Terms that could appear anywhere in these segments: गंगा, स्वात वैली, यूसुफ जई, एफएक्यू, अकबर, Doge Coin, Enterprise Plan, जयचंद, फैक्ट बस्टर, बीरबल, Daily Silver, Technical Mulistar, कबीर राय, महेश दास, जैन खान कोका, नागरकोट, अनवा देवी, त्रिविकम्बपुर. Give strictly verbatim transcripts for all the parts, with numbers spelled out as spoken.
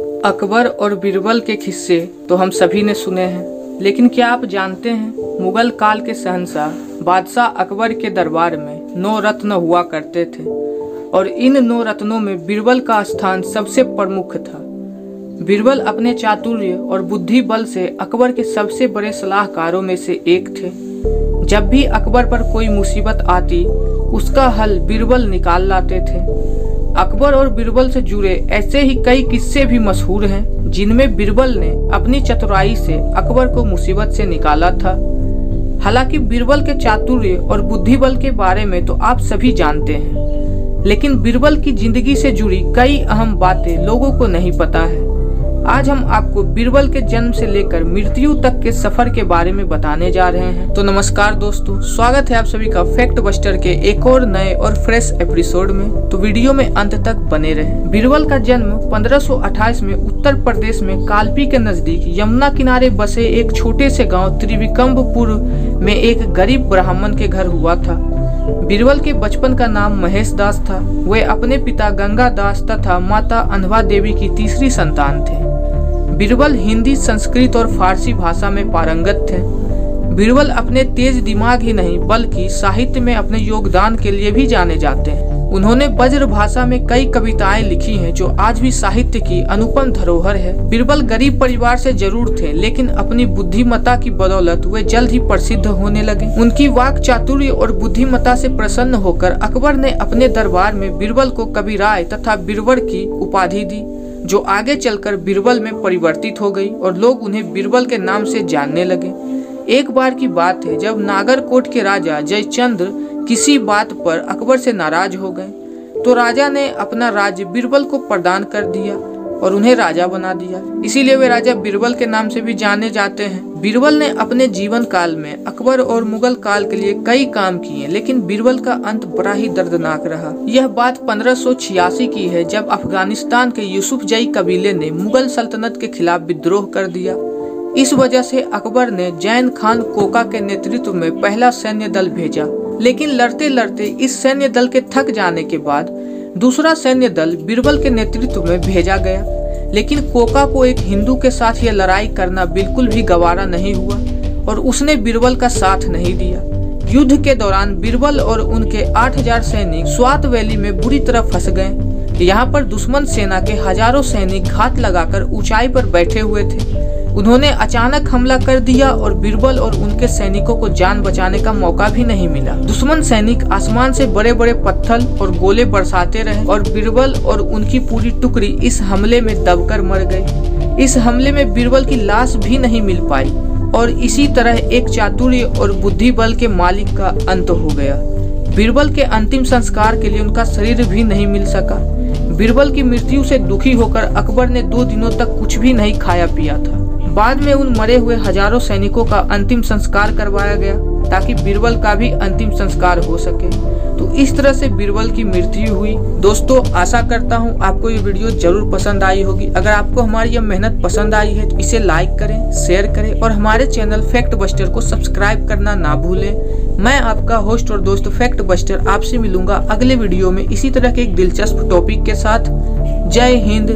अकबर और बीरबल के किस्से तो हम सभी ने सुने हैं, लेकिन क्या आप जानते हैं मुगल काल के शहंशाह बादशाह अकबर के दरबार में नौ रत्न हुआ करते थे और इन नौ रत्नों में बीरबल का स्थान सबसे प्रमुख था। बीरबल अपने चातुर्य और बुद्धि बल से अकबर के सबसे बड़े सलाहकारों में से एक थे। जब भी अकबर पर कोई मुसीबत आती उसका हल बीरबल निकाल लाते थे। अकबर और बीरबल से जुड़े ऐसे ही कई किस्से भी मशहूर हैं, जिनमें बीरबल ने अपनी चतुराई से अकबर को मुसीबत से निकाला था। हालांकि बीरबल के चातुर्य और बुद्धि बल के बारे में तो आप सभी जानते हैं, लेकिन बीरबल की जिंदगी से जुड़ी कई अहम बातें लोगों को नहीं पता है। आज हम आपको बीरबल के जन्म से लेकर मृत्यु तक के सफर के बारे में बताने जा रहे हैं। तो नमस्कार दोस्तों, स्वागत है आप सभी का फैक्ट बस्टर के एक और नए और फ्रेश एपिसोड में। तो वीडियो में अंत तक बने रहें। बीरबल का जन्म पंद्रह सौ अट्ठाईस में उत्तर प्रदेश में कालपी के नजदीक यमुना किनारे बसे एक छोटे से गाँव त्रिविकम्बपुर में एक गरीब ब्राह्मण के घर हुआ था। बीरबल के बचपन का नाम महेश दास था। वे अपने पिता गंगा दास तथा माता अनवा देवी की तीसरी संतान थे। बीरबल हिंदी, संस्कृत और फारसी भाषा में पारंगत थे। बीरबल अपने तेज दिमाग ही नहीं बल्कि साहित्य में अपने योगदान के लिए भी जाने जाते हैं। उन्होंने ब्रज भाषा में कई कविताएं लिखी हैं, जो आज भी साहित्य की अनुपम धरोहर है। बीरबल गरीब परिवार से जरूर थे, लेकिन अपनी बुद्धिमत्ता की बदौलत वे जल्द ही प्रसिद्ध होने लगे। उनकी वाक चातुर्य और बुद्धिमत्ता से प्रसन्न होकर अकबर ने अपने दरबार में बीरबल को कबीर राय तथा बीरबल की उपाधि दी, जो आगे चलकर बीरबल में परिवर्तित हो गई और लोग उन्हें बीरबल के नाम से जानने लगे। एक बार की बात है जब नागरकोट के राजा जयचंद किसी बात पर अकबर से नाराज हो गए, तो राजा ने अपना राज्य बीरबल को प्रदान कर दिया और उन्हें राजा बना दिया। इसीलिए वे राजा बीरबल के नाम से भी जाने जाते हैं। बीरबल ने अपने जीवन काल में अकबर और मुगल काल के लिए कई काम किए, लेकिन बीरबल का अंत बड़ा ही दर्दनाक रहा। यह बात पंद्रह सौ छियासी की है जब अफगानिस्तान के यूसुफ जई कबीले ने मुगल सल्तनत के खिलाफ विद्रोह कर दिया। इस वजह से अकबर ने जैन खान कोका के नेतृत्व में पहला सैन्य दल भेजा, लेकिन लड़ते लड़ते इस सैन्य दल के थक जाने के बाद दूसरा सैन्य दल बीरबल के नेतृत्व में भेजा गया। लेकिन कोका को एक हिंदू के साथ यह लड़ाई करना बिल्कुल भी गवारा नहीं हुआ और उसने बीरबल का साथ नहीं दिया। युद्ध के दौरान बीरबल और उनके आठ हजार सैनिक स्वात वैली में बुरी तरह फंस गए। यहाँ पर दुश्मन सेना के हजारों सैनिक घात लगाकर ऊंचाई पर बैठे हुए थे। उन्होंने अचानक हमला कर दिया और बीरबल और उनके सैनिकों को जान बचाने का मौका भी नहीं मिला। दुश्मन सैनिक आसमान से बड़े बड़े पत्थर और गोले बरसाते रहे और बीरबल और उनकी पूरी टुकड़ी इस हमले में दबकर मर गई। इस हमले में बीरबल की लाश भी नहीं मिल पाई और इसी तरह एक चातुर्य और बुद्धि बल के मालिक का अंत हो गया। बीरबल के अंतिम संस्कार के लिए उनका शरीर भी नहीं मिल सका। बीरबल की मृत्यु से दुखी होकर अकबर ने दो दिनों तक कुछ भी नहीं खाया पिया था। बाद में उन मरे हुए हजारों सैनिकों का अंतिम संस्कार करवाया गया ताकि बीरबल का भी अंतिम संस्कार हो सके। तो इस तरह से बीरबल की मृत्यु हुई। दोस्तों, आशा करता हूं आपको ये वीडियो जरूर पसंद आई होगी। अगर आपको हमारी यह मेहनत पसंद आई है तो इसे लाइक करें, शेयर करें और हमारे चैनल फैक्ट बस्टर को सब्सक्राइब करना ना भूलें। मैं आपका होस्ट और दोस्त फैक्ट बस्टर आपसे मिलूंगा अगले वीडियो में इसी तरह के एक दिलचस्प टॉपिक के साथ। जय हिंद,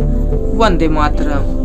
वंदे मातरम।